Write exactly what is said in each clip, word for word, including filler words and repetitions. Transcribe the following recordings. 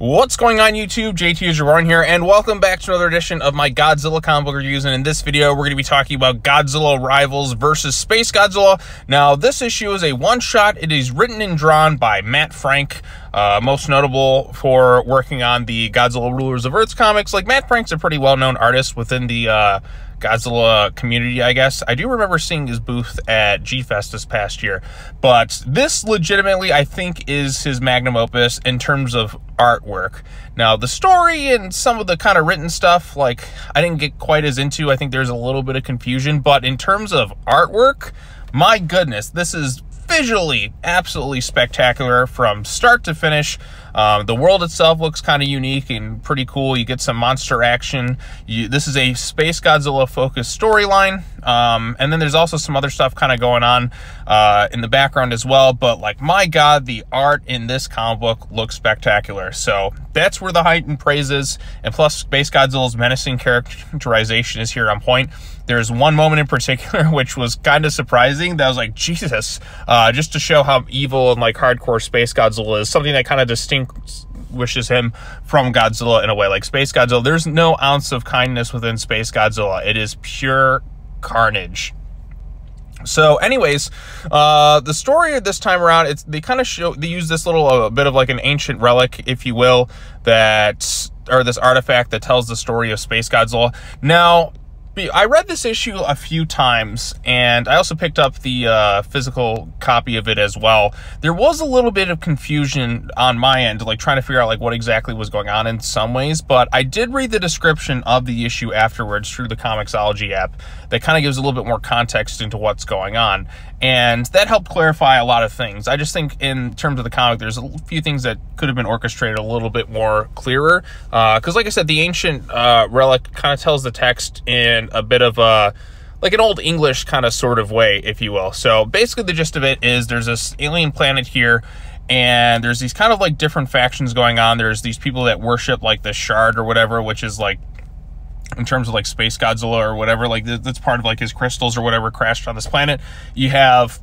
What's going on YouTube? J T Jabaran here, and welcome back to another edition of my Godzilla comic book reviews. And in this video, we're going to be talking about Godzilla Rivals versus. Space Godzilla. Now, this issue is a one-shot. It is written and drawn by Matt Frank, uh, most notable for working on the Godzilla Rulers of Earths comics. Like, Matt Frank's a pretty well-known artist within the uh, Godzilla community, I guess. I do remember seeing his booth at G Fest this past year, but this legitimately, I think, is his magnum opus in terms of artwork. Now, the story and some of the kind of written stuff, like, I didn't get quite as into. I think there's a little bit of confusion, but in terms of artwork, my goodness, this is visually absolutely spectacular from start to finish. Um, the world itself looks kind of unique and pretty cool. You get some monster action. You, this is a Space Godzilla focused storyline, um, and then there's also some other stuff kind of going on uh, in the background as well. But, like, my God, the art in this comic book looks spectacular. So that's where the height and praise is, and plus Space Godzilla's menacing characterization is here on point. There's one moment in particular which was kind of surprising that I was like, Jesus, uh, just to show how evil and, like, hardcore Space Godzilla is, something that kind of distinguishes him from Godzilla in a way. Like, Space Godzilla, there's no ounce of kindness within Space Godzilla. It is pure carnage. So anyways, uh, the story this time around, it's, they kind of show, they use this little uh, bit of like an ancient relic, if you will, that, or this artifact that tells the story of Space Godzilla. Now, I read this issue a few times, and I also picked up the uh, physical copy of it as well. There was a little bit of confusion on my end, like trying to figure out like what exactly was going on in some ways, but I did read the description of the issue afterwards through the Comixology app that kind of gives a little bit more context into what's going on, and that helped clarify a lot of things. I just think in terms of the comic, there's a few things that could have been orchestrated a little bit more clearer, because uh, like I said, the ancient uh, relic kind of tells the text in a bit of a, like, an old English kind of sort of way, if you will. So basically the gist of it is there's this alien planet here, and there's these kind of like different factions going on. There's these people that worship like the shard or whatever, which is like, in terms of like Space Godzilla or whatever, like that's part of like his crystals or whatever crashed on this planet. You have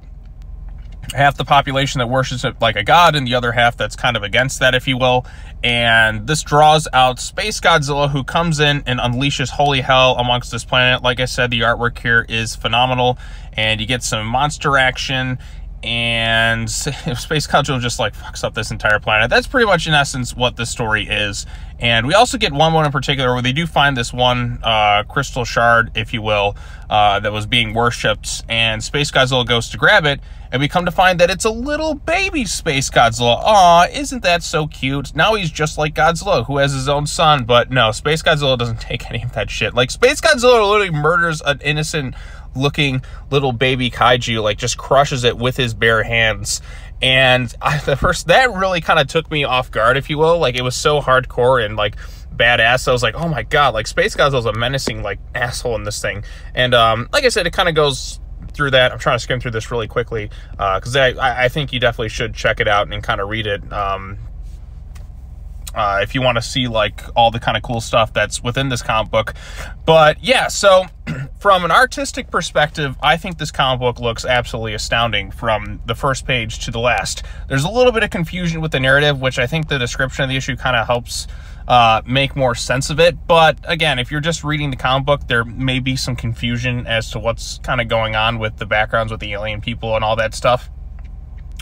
half the population that worships it like a god, and the other half that's kind of against that, if you will. And this draws out Space Godzilla, who comes in and unleashes holy hell amongst this planet. Like I said, the artwork here is phenomenal, and you get some monster action, and Space Godzilla just like fucks up this entire planet. That's pretty much in essence what the story is. And we also get one one in particular where they do find this one uh, crystal shard, if you will, uh, that was being worshipped, and Space Godzilla goes to grab it, and we come to find that it's a little baby Space Godzilla. Aw, isn't that so cute? Now he's just like Godzilla, who has his own son, but no, Space Godzilla doesn't take any of that shit. Like, Space Godzilla literally murders an innocent looking little baby kaiju, like just crushes it with his bare hands. And I, the first, that really kind of took me off guard, if you will. Like, it was so hardcore and like badass. I was like, oh my God, like Space Godzilla's a menacing like asshole in this thing. And um, like I said, it kind of goes through that. I'm trying to skim through this really quickly because uh, I, I think you definitely should check it out and kind of read it. Um, uh, if you want to see like all the kind of cool stuff that's within this comic book. But yeah, so from an artistic perspective, I think this comic book looks absolutely astounding from the first page to the last. There's a little bit of confusion with the narrative, which I think the description of the issue kind of helps uh, make more sense of it. But again, if you're just reading the comic book, there may be some confusion as to what's kind of going on with the backgrounds with the alien people and all that stuff.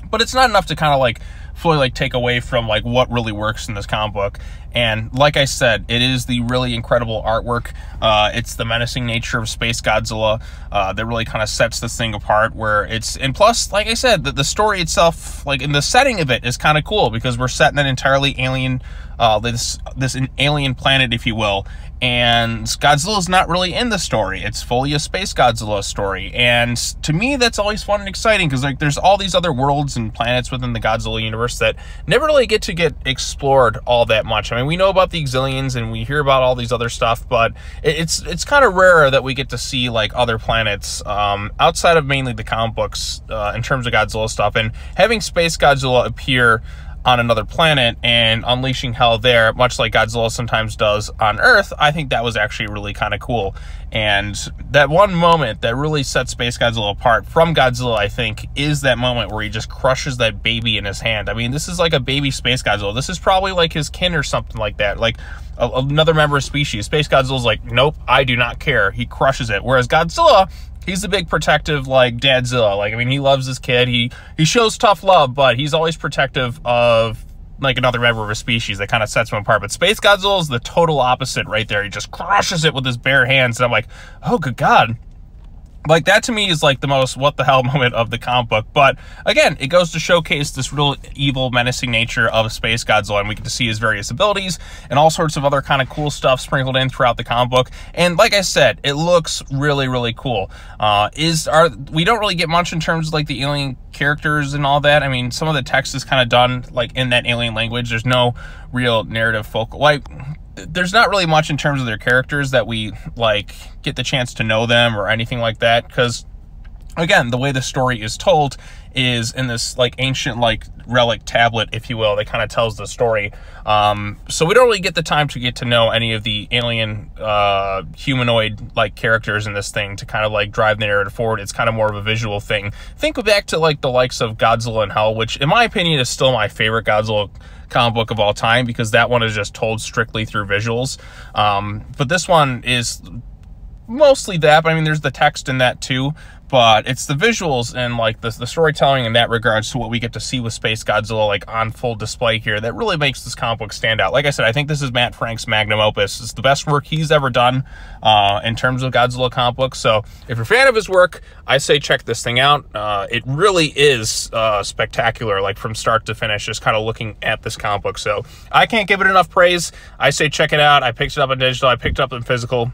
But it's not enough to kind of like fully like take away from like what really works in this comic book. And like I said, it is the really incredible artwork. Uh, it's the menacing nature of Space Godzilla uh, that really kind of sets this thing apart, where it's, and plus, like I said, the, the story itself, like in the setting of it, is kind of cool because we're set in an entirely alien, uh, this, this an alien planet, if you will. And Godzilla's not really in the story. It's fully a Space Godzilla story. And to me, that's always fun and exciting because like there's all these other worlds and planets within the Godzilla universe that never really get to get explored all that much. I mean, we know about the Xillions and we hear about all these other stuff, but it's it's kind of rare that we get to see like other planets um, outside of mainly the comic books uh, in terms of Godzilla stuff. And having Space Godzilla appear on another planet and unleashing hell there, much like Godzilla sometimes does on Earth, I think that was actually really kind of cool. And that one moment that really sets Space Godzilla apart from Godzilla, I think, is that moment where he just crushes that baby in his hand. I mean, this is like a baby Space Godzilla. This is probably like his kin or something like that, like a, another member of species. Space Godzilla's like, nope, I do not care. He crushes it. Whereas Godzilla, he's the big protective, like, Dadzilla. Like, I mean, he loves his kid. He he shows tough love, but he's always protective of, like, another member of a species. That kind of sets him apart. But Space Godzilla is the total opposite right there. He just crushes it with his bare hands. And I'm like, oh, good God. Like, that to me is, like, the most what-the-hell moment of the comic book. But, again, it goes to showcase this real evil, menacing nature of Space Godzilla, and we get to see his various abilities and all sorts of other kind of cool stuff sprinkled in throughout the comic book. And, like I said, it looks really, really cool. Uh, is our, we don't really get much in terms of, like, the alien characters and all that. I mean, some of the text is kind of done, like, in that alien language. There's no real narrative focal, like... There's not really much in terms of their characters that we, like, get the chance to know them or anything like that, because, again, the way the story is told is in this, like, ancient, like, relic tablet, if you will, that kind of tells the story. Um, so we don't really get the time to get to know any of the alien, uh, humanoid, like, characters in this thing to kind of, like, drive the narrative forward. It's kind of more of a visual thing. Think back to, like, the likes of Godzilla and Hull, which, in my opinion, is still my favorite Godzilla comic book of all time, because that one is just told strictly through visuals. Um, but this one is mostly that, but I mean, there's the text in that too, but it's the visuals and, like, the, the storytelling in that regards to what we get to see with Space Godzilla, like, on full display here, that really makes this comic book stand out. Like I said, I think this is Matt Frank's magnum opus. It's the best work he's ever done uh, in terms of Godzilla comic books. So if you're a fan of his work, I say check this thing out. Uh, it really is uh, spectacular, like, from start to finish, just kind of looking at this comic book. So I can't give it enough praise. I say check it out. I picked it up in digital. I picked it up in physical.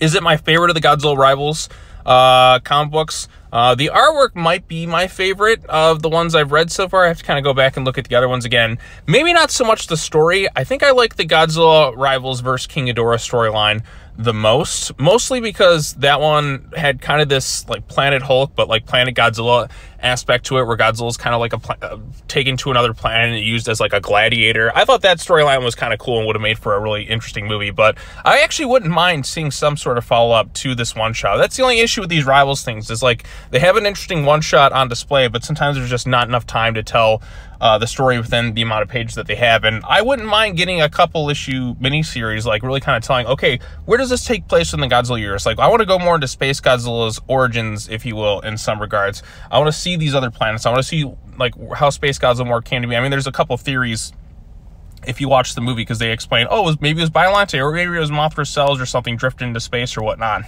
Is it my favorite of the Godzilla Rivals uh, comic books? Uh, the artwork might be my favorite of the ones I've read so far. I have to kind of go back and look at the other ones again. Maybe not so much the story. I think I like the Godzilla Rivals versus. King Ghidorah storyline the most, mostly because that one had kind of this, like, Planet Hulk, but, like, Planet Godzilla aspect to it, where Godzilla's kind of, like, a uh, taken to another planet and used as, like, a gladiator. I thought that storyline was kind of cool and would have made for a really interesting movie, but I actually wouldn't mind seeing some sort of follow-up to this one-shot. That's the only issue with these Rivals things, is, like, they have an interesting one-shot on display, but sometimes there's just not enough time to tell uh, the story within the amount of pages that they have. And I wouldn't mind getting a couple-issue miniseries, like, really kind of telling, okay, where does this take place in the Godzilla universe? Like, I want to go more into Space Godzilla's origins, if you will, in some regards. I want to see these other planets. I want to see, like, how Space Godzilla more came to be. I mean, there's a couple theories if you watch the movie, because they explain, oh, it was, maybe it was Biolante, or maybe it was Mothra cells or something drifting into space or whatnot.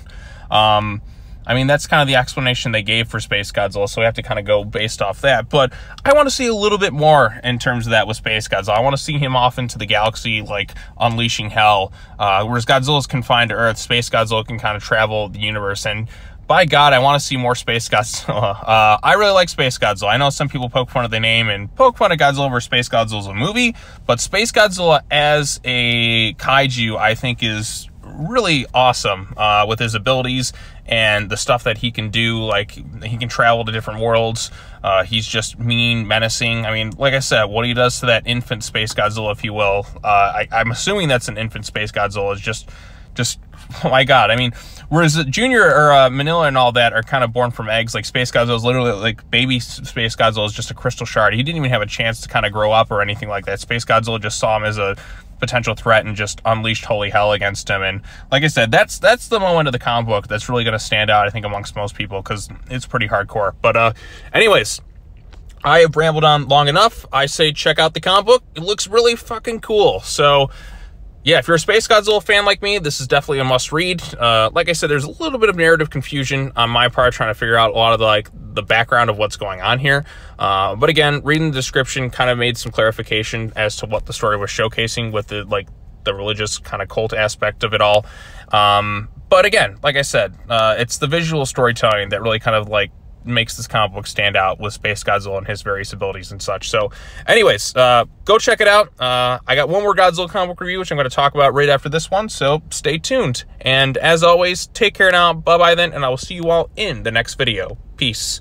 Um... I mean, that's kind of the explanation they gave for Space Godzilla, so we have to kind of go based off that. But I want to see a little bit more in terms of that with Space Godzilla. I want to see him off into the galaxy, like, unleashing hell. Uh, whereas Godzilla's confined to Earth, Space Godzilla can kind of travel the universe. And by God, I want to see more Space Godzilla. Uh, I really like Space Godzilla. I know some people poke fun of the name and poke fun of Godzilla versus. Space Godzilla as a movie, but Space Godzilla as a kaiju, I think, is really awesome uh, with his abilities and the stuff that he can do. Like, he can travel to different worlds. Uh, he's just mean, menacing. I mean, like I said, what he does to that infant Space Godzilla, if you will, uh, I, I'm assuming that's an infant Space Godzilla, is just, just, oh my God. I mean, whereas Junior or uh, Manila and all that are kind of born from eggs, like, Space Godzilla is literally, like, baby Space Godzilla is just a crystal shard. He didn't even have a chance to kind of grow up or anything like that. Space Godzilla just saw him as a potential threat and just unleashed holy hell against him. And like I said, that's that's the moment of the comic book that's really going to stand out, I think, amongst most people, because it's pretty hardcore. But uh anyways, I have rambled on long enough. I say check out the comic book. It looks really fucking cool. So yeah, if you're a Space Godzilla fan like me, this is definitely a must-read. Uh, like I said, there's a little bit of narrative confusion on my part, trying to figure out a lot of the, like, the background of what's going on here. Uh, but again, reading the description kind of made some clarification as to what the story was showcasing with the, like, the religious kind of cult aspect of it all. Um, but again, like I said, uh, it's the visual storytelling that really kind of, like, makes this comic book stand out with Space Godzilla and his various abilities and such. So anyways, uh, go check it out. Uh, I got one more Godzilla comic book review, which I'm going to talk about right after this one. So stay tuned. And as always, take care now. Bye-bye then. And I will see you all in the next video. Peace.